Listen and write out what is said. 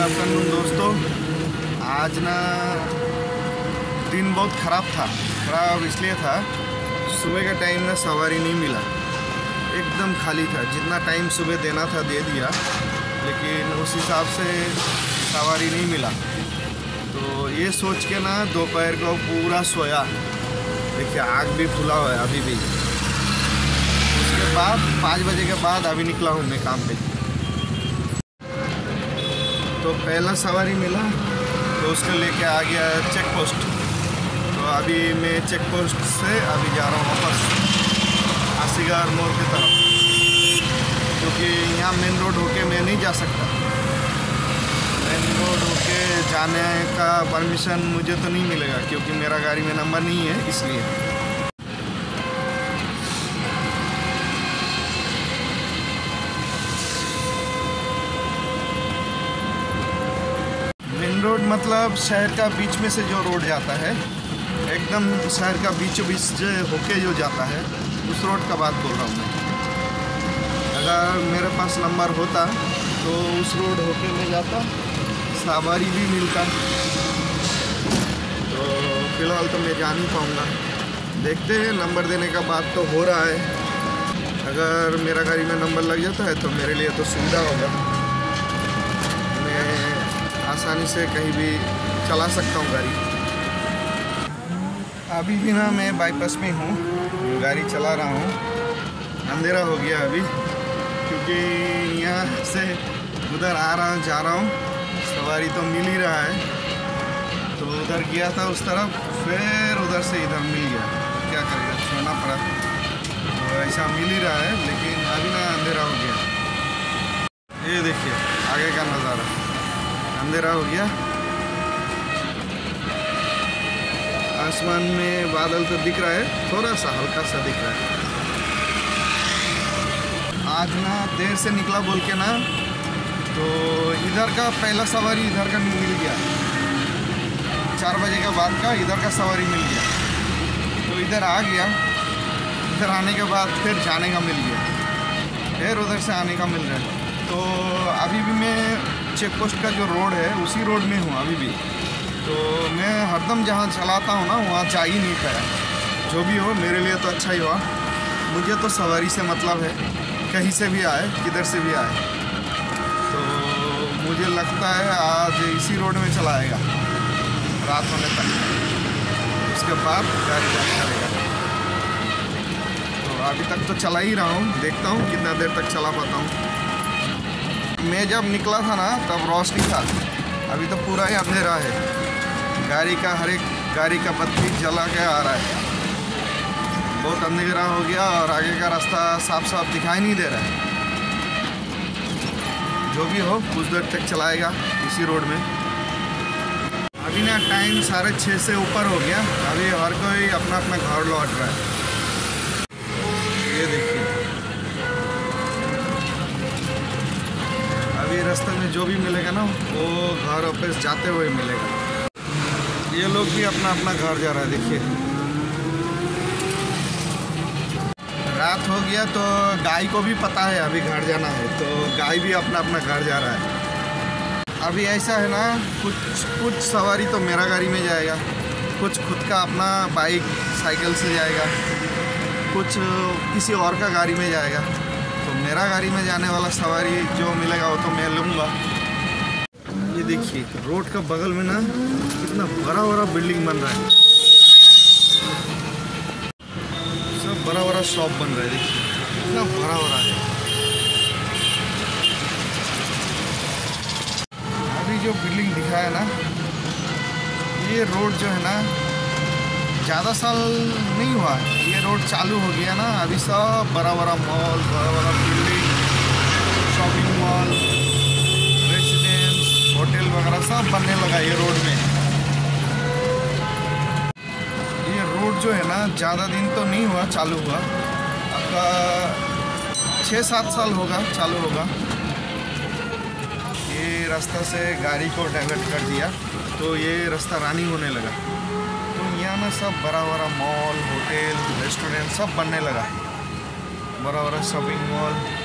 Good afternoon दोस्तों। आज ना दिन बहुत ख़राब इसलिए था, सुबह का टाइम ना सवारी नहीं मिला, एकदम खाली था। जितना टाइम सुबह देना था दे दिया, लेकिन उस हिसाब से सवारी नहीं मिला। तो ये सोच के ना दोपहर को पूरा सोया। देखिए आग भी फुला हुआ है अभी भी। उसके बाद 5 बजे के बाद अभी निकला हूँ मैं काम पे। तो पहला सवारी मिला तो उसको लेके आ गया चेक पोस्ट। तो अभी मैं चेक पोस्ट से अभी जा रहा हूँ वापस आसीगढ़ मोड़ की तरफ, क्योंकि यहाँ मेन रोड होके मैं नहीं जा सकता। मेन रोड होके जाने का परमिशन मुझे तो नहीं मिलेगा, क्योंकि मेरा गाड़ी में नंबर नहीं है इसलिए। रोड मतलब शहर का बीच में से जो रोड जाता है, एकदम शहर का बीचों बीच जो होके जो जाता है, उस रोड का बात बोल रहा हूँ मैं। अगर मेरे पास नंबर होता तो उस रोड होके मैं जाता, सवारी भी मिलता। तो फिलहाल तो मैं जा नहीं पाऊँगा, देखते हैं। नंबर देने का बात तो हो रहा है, अगर मेरा गाड़ी में नंबर लग जाता है तो मेरे लिए तो सुविधा होगा, मैं आसानी से कहीं भी चला सकता हूँ गाड़ी। अभी भी ना मैं बाईपास में हूँ, गाड़ी चला रहा हूँ। अंधेरा हो गया अभी, क्योंकि यहाँ से उधर आ रहा हूँ, जा रहा हूँ, सवारी तो मिल ही रहा है। तो उधर गया था उस तरफ, फिर उधर से इधर मिल गया, क्या करेगा, छोड़ना पड़ा। तो ऐसा मिल ही रहा है, लेकिन अभी ना अंधेरा हो गया। ये देखिए आगे का नज़ारा, अंधेरा हो गया। आसमान में बादल तो दिख रहा है, थोड़ा सा हल्का सा दिख रहा है। आज ना देर से निकला बोल के ना, तो इधर का पहला सवारी इधर का मिल गया। 4 बजे के बाद का इधर का सवारी मिल गया, तो इधर आ गया। इधर आने के बाद फिर जाने का मिल गया, फिर उधर से आने का मिल रहा है। तो अभी भी मैं चेक पोस्ट का जो रोड है उसी रोड में हूँ अभी भी। तो मैं हरदम जहाँ चलाता हूँ ना, वहाँ जा ही नहीं पाया। जो भी हो मेरे लिए तो अच्छा ही हुआ। मुझे तो सवारी से मतलब है, कहीं से भी आए, किधर से भी आए। तो मुझे लगता है आज इसी रोड में चलाएगा रात होने तक, उसके बाद गाड़ी बंद करेगा। तो अभी तक तो चला ही रहा हूँ, देखता हूँ कितना देर तक चला पाता हूँ। मैं जब निकला था ना तब रोशनी था, अभी तो पूरा ही अंधेरा है। गाड़ी का हर एक गाड़ी का बत्ती जला के आ रहा है। बहुत अंधेरा हो गया और आगे का रास्ता साफ साफ दिखाई नहीं दे रहा है। जो भी हो कुछ देर तक चलाएगा इसी रोड में। अभी ना टाइम 6:30 से ऊपर हो गया। अभी हर कोई अपना अपना घर लौट रहा है। ये देखिए अभी रास्ते में जो भी मिलेगा ना, वो घर वापस जाते हुए मिलेगा। ये लोग भी अपना अपना घर जा रहा है। देखिए रात हो गया, तो गाय को भी पता है अभी घर जाना है, तो गाय भी अपना अपना घर जा रहा है। अभी ऐसा है ना, कुछ सवारी तो मेरा गाड़ी में जाएगा, कुछ खुद का अपना बाइक साइकिल से जाएगा, कुछ किसी और का गाड़ी में जाएगा। तो मेरा गाड़ी में जाने वाला सवारी जो मिलेगा वो तो मैं लूँगा। ये देखिए रोड का बगल में ना कितना बड़ा बिल्डिंग बन रहा है, सब बड़ा शॉप बन रहा है। देखिए कितना बड़ा है। अभी जो बिल्डिंग दिखा है ना, ये रोड जो है ना ज़्यादा साल नहीं हुआ ये रोड चालू हो गया ना। अभी सब बड़ा मॉल, बड़ा building, shopping mall, residence, hotel वगैरह सब बनने लगा ये रोड में। ये रोड जो है ना ज़्यादा दिन तो नहीं हुआ चालू हुआ, आपका 6-7 साल होगा चालू होगा। ये रास्ता से गाड़ी को डाइवर्ट कर दिया, तो ये रास्ता रानी होने लगा। यहाँ सब बड़ा मॉल, होटल, रेस्टोरेंट सब बनने लगा, बड़ा शॉपिंग मॉल।